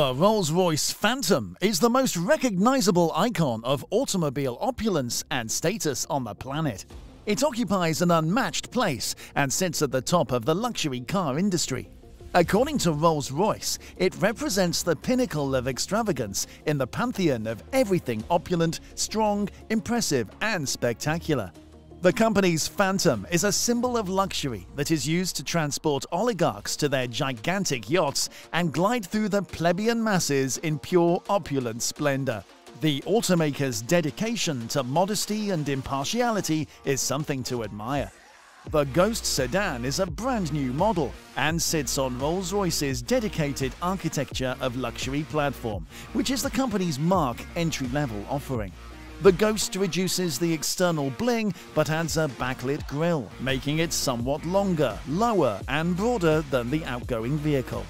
The Rolls-Royce Phantom is the most recognizable icon of automobile opulence and status on the planet. It occupies an unmatched place and sits at the top of the luxury car industry. According to Rolls-Royce, it represents the pinnacle of extravagance in the pantheon of everything opulent, strong, impressive, and spectacular. The company's Phantom is a symbol of luxury that is used to transport oligarchs to their gigantic yachts and glide through the plebeian masses in pure opulent splendor. The automaker's dedication to modesty and impartiality is something to admire. The Ghost sedan is a brand new model and sits on Rolls-Royce's dedicated Architecture of Luxury platform, which is the company's marque entry-level offering. The Ghost reduces the external bling but adds a backlit grille, making it somewhat longer, lower, and broader than the outgoing vehicle.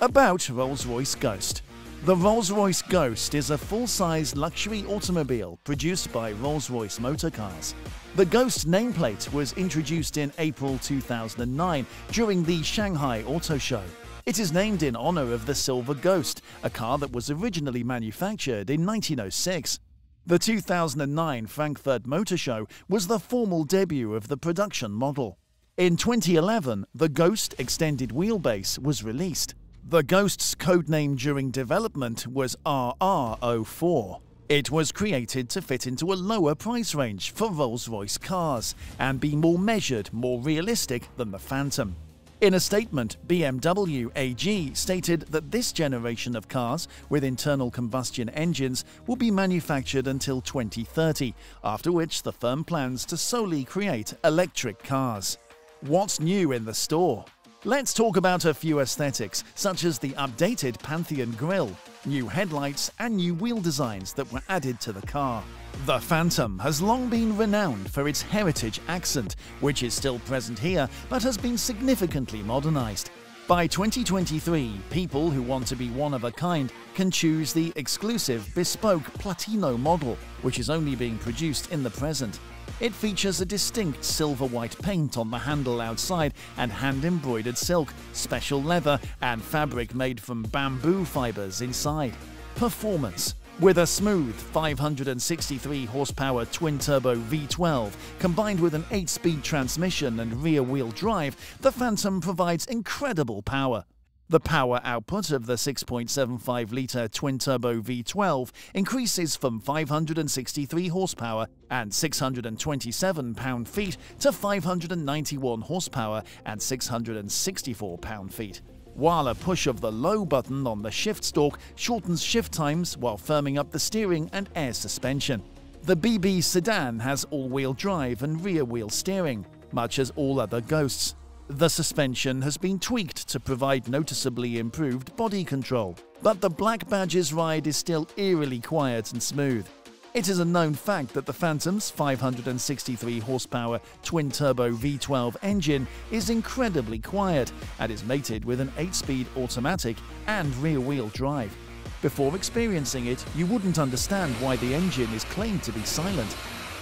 About Rolls-Royce Ghost. The Rolls-Royce Ghost is a full-size luxury automobile produced by Rolls-Royce Motor Cars. The Ghost nameplate was introduced in April 2009 during the Shanghai Auto Show. It is named in honor of the Silver Ghost, a car that was originally manufactured in 1906. The 2009 Frankfurt Motor Show was the formal debut of the production model. In 2011, the Ghost extended wheelbase was released. The Ghost's codename during development was RR04. It was created to fit into a lower price range for Rolls-Royce cars and be more measured, more realistic than the Phantom. In a statement, BMW AG stated that this generation of cars with internal combustion engines will be manufactured until 2030, after which the firm plans to solely create electric cars. What's new in the store? Let's talk about a few aesthetics, such as the updated Pantheon grille, new headlights, and new wheel designs that were added to the car. The Phantom has long been renowned for its heritage accent, which is still present here but has been significantly modernized. By 2023, people who want to be one of a kind can choose the exclusive bespoke Platino model, which is only being produced in the present. It features a distinct silver-white paint on the handle outside and hand-embroidered silk, special leather, and fabric made from bamboo fibers inside. Performance. With a smooth 563 horsepower twin-turbo V12 combined with an 8-speed transmission and rear-wheel drive, the Phantom provides incredible power. The power output of the 6.75-litre twin-turbo V12 increases from 563 horsepower and 627 pound-feet to 591 horsepower and 664 pound-feet, while a push of the low button on the shift stalk shortens shift times while firming up the steering and air suspension. The BB sedan has all-wheel drive and rear-wheel steering, much as all other Ghosts. The suspension has been tweaked to provide noticeably improved body control, but the Black Badge's ride is still eerily quiet and smooth. It is a known fact that the Phantom's 563 horsepower twin-turbo V12 engine is incredibly quiet and is mated with an 8-speed automatic and rear-wheel drive. Before experiencing it, you wouldn't understand why the engine is claimed to be silent.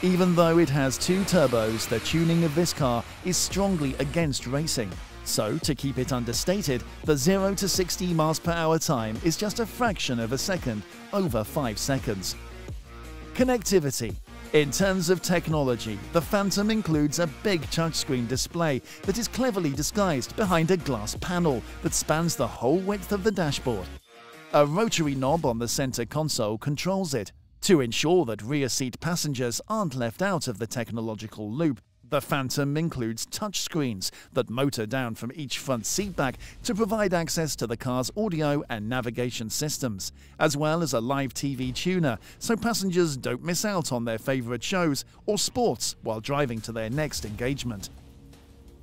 Even though it has 2 turbos, the tuning of this car is strongly against racing. So, to keep it understated, the 0 to 60 mph time is just a fraction of a second, over 5 seconds. Connectivity. In terms of technology, the Phantom includes a big touchscreen display that is cleverly disguised behind a glass panel that spans the whole width of the dashboard. A rotary knob on the center console controls it. To ensure that rear seat passengers aren't left out of the technological loop, the Phantom includes touchscreens that motor down from each front seatback to provide access to the car's audio and navigation systems, as well as a live TV tuner so passengers don't miss out on their favorite shows or sports while driving to their next engagement.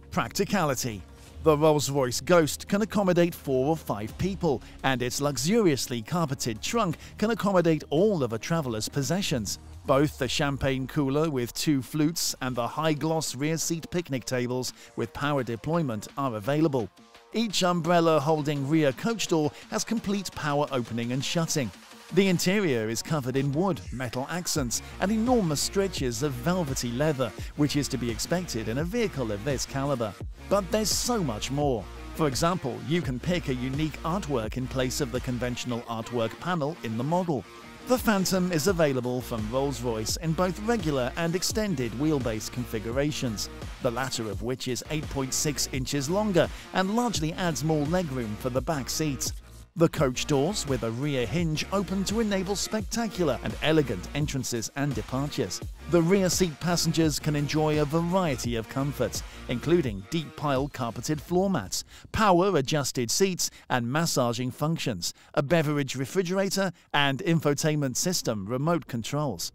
Practicality. The Rolls-Royce Ghost can accommodate 4 or 5 people, and its luxuriously carpeted trunk can accommodate all of a traveler's possessions. Both the champagne cooler with 2 flutes and the high-gloss rear-seat picnic tables with power deployment are available. Each umbrella-holding rear coach door has complete power opening and shutting. The interior is covered in wood, metal accents, and enormous stretches of velvety leather, which is to be expected in a vehicle of this caliber. But there's so much more. For example, you can pick a unique artwork in place of the conventional artwork panel in the model. The Phantom is available from Rolls-Royce in both regular and extended wheelbase configurations, the latter of which is 8.6 inches longer and largely adds more legroom for the back seats. The coach doors with a rear hinge open to enable spectacular and elegant entrances and departures. The rear seat passengers can enjoy a variety of comforts, including deep pile carpeted floor mats, power adjusted seats and massaging functions, a beverage refrigerator and infotainment system remote controls.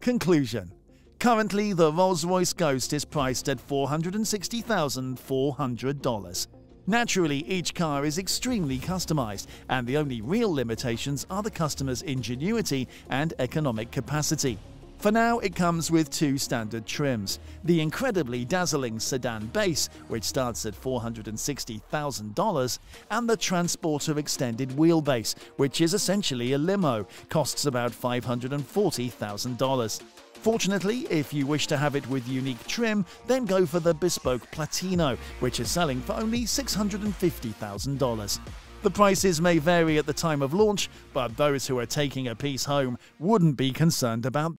Conclusion. Currently, the Rolls-Royce Ghost is priced at $460,400. Naturally, each car is extremely customized, and the only real limitations are the customer's ingenuity and economic capacity. For now, it comes with two standard trims, the incredibly dazzling sedan base, which starts at $460,000, and the Transporter extended wheelbase, which is essentially a limo, costs about $540,000. Fortunately, if you wish to have it with unique trim, then go for the bespoke Platino, which is selling for only $650,000. The prices may vary at the time of launch, but those who are taking a piece home wouldn't be concerned about